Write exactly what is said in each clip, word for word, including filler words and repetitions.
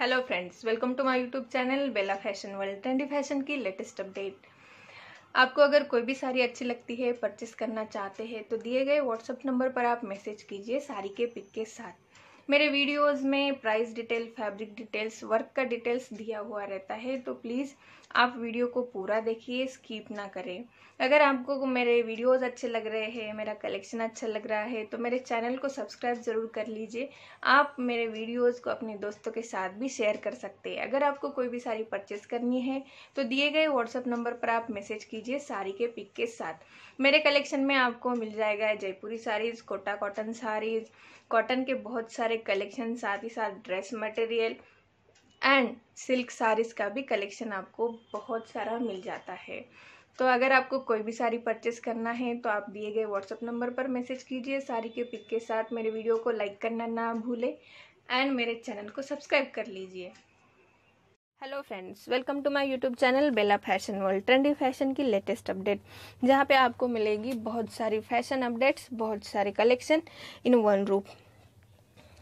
Hello friends, welcome to my YouTube channel Bela fashion world. Trendy fashion की latest update. आपको अगर कोई भी साड़ी अच्छी लगती है, परचेस करना चाहते हैं तो दिए गए व्हाट्सएप नंबर पर आप मैसेज कीजिए साड़ी के पिक के साथ। मेरे वीडियोस में price detail, fabric details, work का डिटेल्स दिया हुआ रहता है, तो प्लीज़ आप वीडियो को पूरा देखिए, स्किप ना करें। अगर आपको मेरे वीडियोज़ अच्छे लग रहे हैं, मेरा कलेक्शन अच्छा लग रहा है तो मेरे चैनल को सब्सक्राइब ज़रूर कर लीजिए। आप मेरे वीडियोज़ को अपने दोस्तों के साथ भी शेयर कर सकते हैं। अगर आपको कोई भी साड़ी परचेस करनी है तो दिए गए व्हाट्सएप नंबर पर आप मैसेज कीजिए साड़ी के पिक के साथ। मेरे कलेक्शन में आपको मिल जाएगा जयपुरी साड़ीज़, कोटा कॉटन साड़ीज़, कॉटन के बहुत सारे कलेक्शन, साथ ही साथ dress material and silk saris का भी कलेक्शन आपको बहुत सारा मिल जाता है। तो अगर आपको कोई भी साड़ी परचेस करना है तो आप दिए गए व्हाट्सएप नंबर पर मैसेज कीजिए साड़ी के पिक के साथ। मेरे वीडियो को लाइक करना ना भूलें एंड मेरे चैनल को सब्सक्राइब कर लीजिए। Hello friends, welcome to my YouTube channel Bela fashion world. Trendy fashion की लेटेस्ट अपडेट, जहाँ पे आपको मिलेगी बहुत सारी फैशन अपडेट्स, बहुत सारे कलेक्शन इन वन रूप।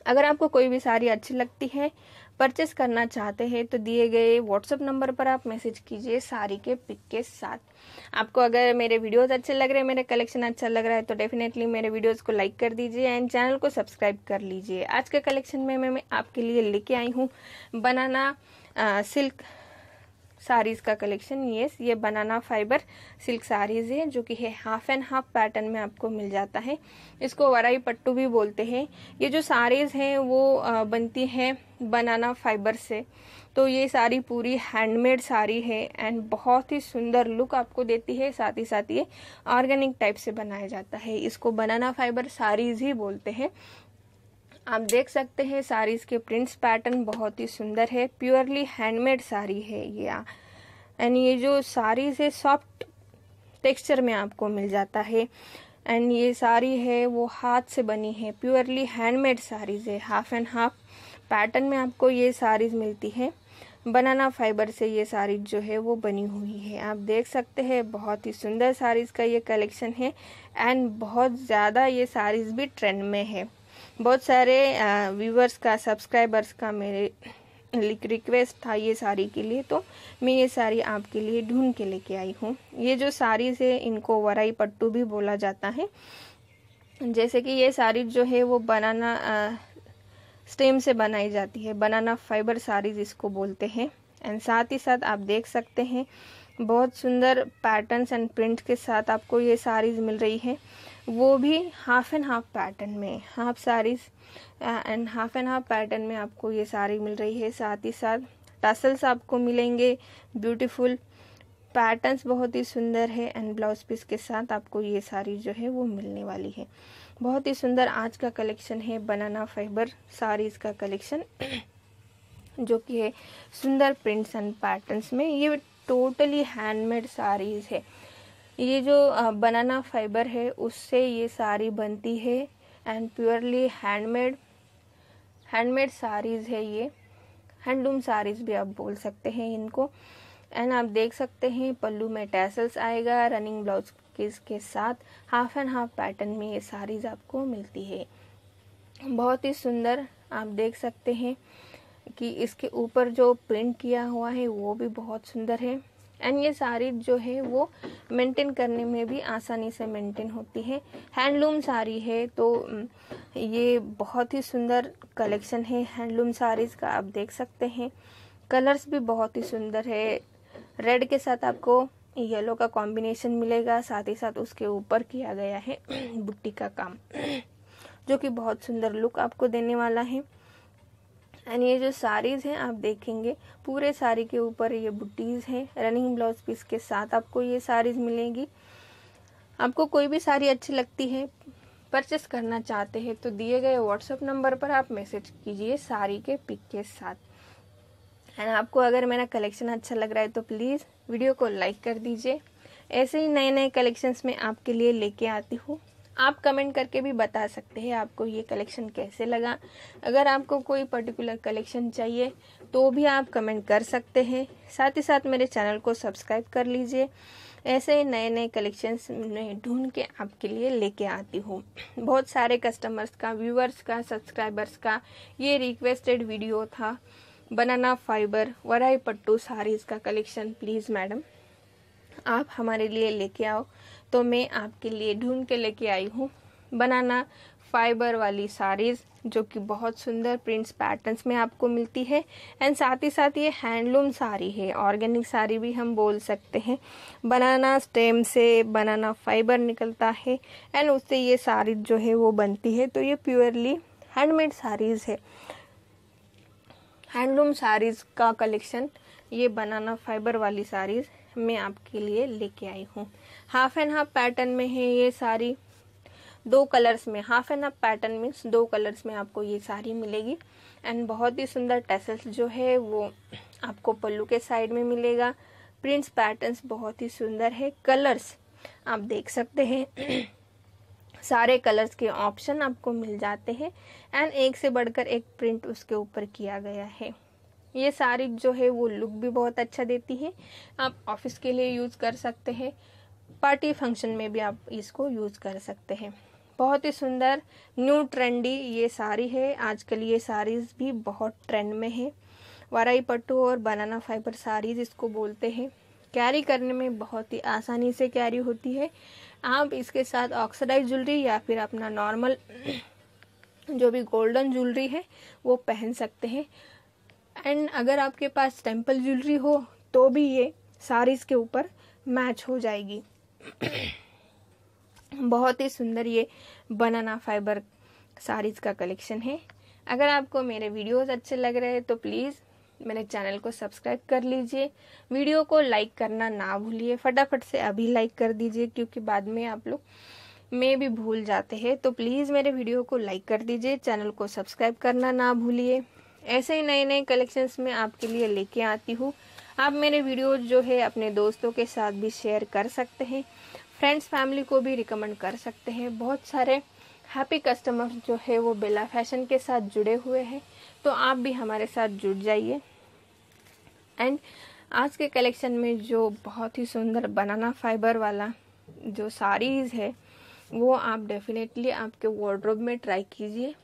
अगर आपको कोई भी साड़ी अच्छी लगती है, परचेस करना चाहते हैं तो दिए गए व्हाट्सएप नंबर पर आप मैसेज कीजिए साड़ी के पिक के साथ। आपको अगर मेरे वीडियोस अच्छे लग रहे हैं, मेरा कलेक्शन अच्छा लग रहा है तो डेफिनेटली मेरे वीडियोस को लाइक कर दीजिए एंड चैनल को सब्सक्राइब कर लीजिए। आज के कलेक्शन में मैं, मैं आपके लिए लेके आई हूँ बनाना आ, सिल्क साड़ीज़ का कलेक्शन। येस, ये बनाना फाइबर सिल्क साड़ीज़ है जो कि है हाफ एंड हाफ पैटर्न में आपको मिल जाता है। इसको वराई पट्टू भी बोलते हैं। ये जो साड़ीज़ हैं वो बनती हैं बनाना फाइबर से, तो ये साड़ी पूरी हैंडमेड साड़ी है एंड बहुत ही सुंदर लुक आपको देती है। साथ ही साथ ये ऑर्गेनिक टाइप से बनाया जाता है। इसको बनाना फाइबर साड़ीज़ ही बोलते हैं। आप देख सकते हैं साड़ीज़ के प्रिंट्स पैटर्न बहुत ही सुंदर है। प्योरली हैंडमेड साड़ी है ये एंड ये जो साड़ीज़ है सॉफ्ट टेक्सचर में आपको मिल जाता है एंड ये साड़ी है वो हाथ से बनी है। प्योरली हैंडमेड साड़ीज़ है, हाफ एंड हाफ पैटर्न में आपको ये साड़ीज़ मिलती है। बनाना फाइबर से ये साड़ीज़ जो है वो बनी हुई है। आप देख सकते हैं बहुत ही सुंदर साड़ीज़ का ये कलेक्शन है एंड बहुत ज़्यादा ये साड़ीज़ भी ट्रेंड में है। बहुत सारे व्यूवर्स का, सब्सक्राइबर्स का मेरे रिक्वेस्ट था ये साड़ी के लिए, तो मैं ये साड़ी आपके लिए ढूंढ के लेके आई हूँ। ये जो साड़ीज़ है इनको वराई पट्टू भी बोला जाता है। जैसे कि ये साड़ी जो है वो बनाना स्टेम से बनाई जाती है, बनाना फाइबर साड़ीज़ इसको बोलते हैं। एंड साथ ही साथ आप देख सकते हैं बहुत सुंदर पैटर्न्स एंड प्रिंट के साथ आपको ये साड़ीज़ मिल रही है, वो भी हाफ एंड हाफ पैटर्न में। Half saris and half and half pattern में आपको ये साड़ी मिल रही है। साथ ही साथ टसल्स आपको मिलेंगे, ब्यूटीफुल पैटर्न्स बहुत ही सुंदर है एंड ब्लाउज पीस के साथ आपको ये साड़ी जो है वो मिलने वाली है। बहुत ही सुंदर आज का कलेक्शन है बनाना फाइबर साड़ीज़ का कलेक्शन, जो कि है सुंदर प्रिंट्स एंड पैटर्न्स में। ये टोटली हैंडमेड साड़ीज़ है। ये जो बनाना फाइबर है उससे ये साड़ी बनती है and purely handmade handmade saris है। ये हैंडलूम साड़ीज़ भी आप बोल सकते हैं इनको। एंड आप देख सकते हैं पल्लू में टैसल्स आएगा, रनिंग ब्लाउज पीस के साथ हाफ एंड हाफ पैटर्न में ये साड़ीज़ आपको मिलती है। बहुत ही सुंदर आप देख सकते हैं कि इसके ऊपर जो प्रिंट किया हुआ है वो भी बहुत सुंदर है एंड ये साड़ी जो है वो मेंटेन करने में भी आसानी से मेंटेन होती है। हैंडलूम साड़ी है तो ये बहुत ही सुंदर कलेक्शन है हैंडलूम साड़ीज़ का। आप देख सकते हैं कलर्स भी बहुत ही सुंदर है। रेड के साथ आपको येलो का कॉम्बिनेशन मिलेगा। साथ ही साथ उसके ऊपर किया गया है बुट्टी का काम, जो कि बहुत सुंदर लुक आपको देने वाला है। एंड ये जो साड़ीज़ हैं आप देखेंगे पूरे साड़ी के ऊपर ये बुटीज़ हैं। रनिंग ब्लाउज पीस के साथ आपको ये साड़ीज़ मिलेंगी। आपको कोई भी साड़ी अच्छी लगती है, परचेस करना चाहते हैं तो दिए गए व्हाट्सएप नंबर पर आप मैसेज कीजिए साड़ी के पिक के साथ। एंड आपको अगर मेरा कलेक्शन अच्छा लग रहा है तो प्लीज़ वीडियो को लाइक कर दीजिए। ऐसे ही नए नए कलेक्शंस में आपके लिए लेके आती हूँ। आप कमेंट करके भी बता सकते हैं आपको ये कलेक्शन कैसे लगा। अगर आपको कोई पर्टिकुलर कलेक्शन चाहिए तो भी आप कमेंट कर सकते हैं। साथ ही साथ मेरे चैनल को सब्सक्राइब कर लीजिए। ऐसे ही नए नए कलेक्शंस में ढूंढ के आपके लिए लेके आती हूँ। बहुत सारे कस्टमर्स का, व्यूअर्स का, सब्सक्राइबर्स का ये रिक्वेस्टेड वीडियो था बनाना फाइबर वलाईपट्टू साड़ीज़ का कलेक्शन प्लीज़ मैडम आप हमारे लिए लेके आओ, तो मैं आपके लिए ढूंढ के लेके आई हूँ बनाना फाइबर वाली साड़ीज़ जो कि बहुत सुंदर प्रिंट्स पैटर्न्स में आपको मिलती है। एंड साथ ही साथ ये हैंडलूम साड़ी है, ऑर्गेनिक साड़ी भी हम बोल सकते हैं। बनाना स्टेम से बनाना फाइबर निकलता है एंड उससे ये साड़ी जो है वो बनती है। तो ये प्योरली हैंडमेड साड़ीज़ है, हैंडलूम साड़ीज़ का कलेक्शन ये बनाना फाइबर वाली साड़ीज़ मैं आपके लिए लेके आई हूँ। हाफ एंड हाफ पैटर्न में है ये साड़ी, दो कलर्स में, half and half pattern means दो कलर्स में आपको ये साड़ी मिलेगी। एंड बहुत ही सुंदर टैसल्स जो है वो आपको पल्लू के साइड में मिलेगा। प्रिंट्स पैटर्न्स बहुत ही सुंदर है, कलर्स आप देख सकते हैं सारे कलर्स के ऑप्शन आपको मिल जाते हैं एंड एक से बढ़कर एक प्रिंट उसके ऊपर किया गया है। ये साड़ी जो है वो लुक भी बहुत अच्छा देती है, आप ऑफिस के लिए यूज़ कर सकते हैं, पार्टी फंक्शन में भी आप इसको यूज़ कर सकते हैं। बहुत ही सुंदर न्यू ट्रेंडी ये साड़ी है, आजकल ये साड़ीज़ भी बहुत ट्रेंड में है। वलाईपट्टू और बनाना फाइबर साड़ीज़ इसको बोलते हैं, कैरी करने में बहुत ही आसानी से कैरी होती है। आप इसके साथ ऑक्सीडाइज ज्वेलरी या फिर अपना नॉर्मल जो भी गोल्डन ज्वेलरी है वो पहन सकते हैं। एंड अगर आपके पास टेम्पल ज्वेलरी हो तो भी ये साड़ीज़ के ऊपर मैच हो जाएगी। बहुत ही सुंदर ये बनाना फाइबर साड़ीज़ का कलेक्शन है। अगर आपको मेरे वीडियोस अच्छे लग रहे हैं तो प्लीज़ मेरे चैनल को सब्सक्राइब कर लीजिए, वीडियो को लाइक करना ना भूलिए, फटाफट से अभी लाइक कर दीजिए क्योंकि बाद में आप लोग मैं भी भूल जाते हैं। तो प्लीज़ मेरे वीडियो को लाइक कर दीजिए, चैनल को सब्सक्राइब करना ना भूलिए। ऐसे ही नए नए कलेक्शंस में आपके लिए लेके आती हूँ। आप मेरे वीडियोज जो है अपने दोस्तों के साथ भी शेयर कर सकते हैं, फ्रेंड्स फैमिली को भी रिकमेंड कर सकते हैं। बहुत सारे हैप्पी कस्टमर जो है वो बेला फैशन के साथ जुड़े हुए हैं, तो आप भी हमारे साथ जुड़ जाइए। एंड आज के कलेक्शन में जो बहुत ही सुंदर बनाना फाइबर वाला जो साड़ीज़ है वो आप डेफिनेटली आपके वार्डरोब में ट्राई कीजिए।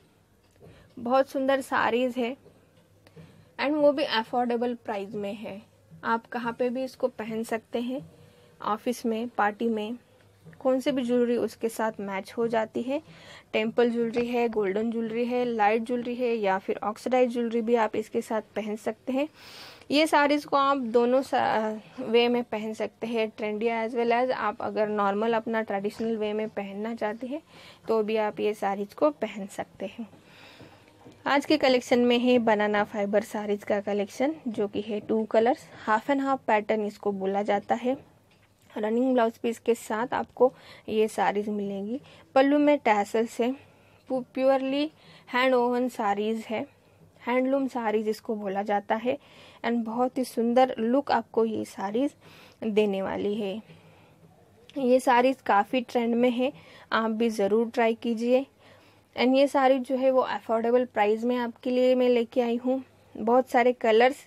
बहुत सुंदर साड़ीज़ है एंड वो भी अफोर्डेबल प्राइस में है, आप कहाँ पे भी इसको पहन सकते हैं, ऑफिस में, पार्टी में, कौन से भी ज्वेलरी उसके साथ मैच हो जाती है। टेम्पल ज्वेलरी है, गोल्डन ज्वेलरी है, लाइट ज्वेलरी है या फिर ऑक्सीडाइज ज्वेलरी भी आप इसके साथ पहन सकते हैं। ये साड़ीज़ को आप दोनों वे में पहन सकते हैं, ट्रेंडी एज वेल एज आप अगर नॉर्मल अपना ट्रेडिशनल वे में पहनना चाहते हैं तो भी आप ये साड़ीज़ को पहन सकते हैं। आज के कलेक्शन में है बनाना फाइबर साड़ीज़ का कलेक्शन जो कि है two colours, half and half pattern इसको बोला जाता है। रनिंग ब्लाउज पीस के साथ आपको ये साड़ीज़ मिलेंगी। पल्लू में टैसल्स है, प्योरली हैंड ओवन साड़ीज़ है, हैंडलूम साड़ीज़ इसको बोला जाता है एंड बहुत ही सुंदर लुक आपको ये साड़ीज़ देने वाली है। ये साड़ीज़ काफ़ी ट्रेंड में है, आप भी ज़रूर ट्राई कीजिए। एंड ये साड़ी जो है वो अफोर्डेबल प्राइस में आपके लिए मैं लेके आई हूँ। बहुत सारे कलर्स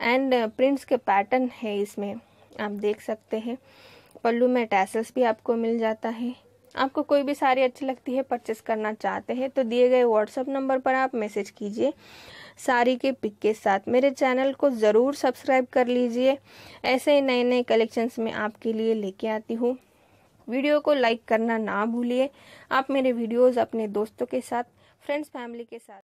एंड प्रिंट्स के पैटर्न है इसमें, आप देख सकते हैं। पल्लू में टैसल्स भी आपको मिल जाता है। आपको कोई भी साड़ी अच्छी लगती है, परचेस करना चाहते हैं तो दिए गए व्हाट्सएप नंबर पर आप मैसेज कीजिए साड़ी के पिक के साथ। मेरे चैनल को ज़रूर सब्सक्राइब कर लीजिए, ऐसे ही नए नए कलेक्शंस में आपके लिए लेके आती हूँ। वीडियो को लाइक करना ना भूलिए, आप मेरे वीडियोस अपने दोस्तों के साथ, फ्रेंड्स फैमिली के साथ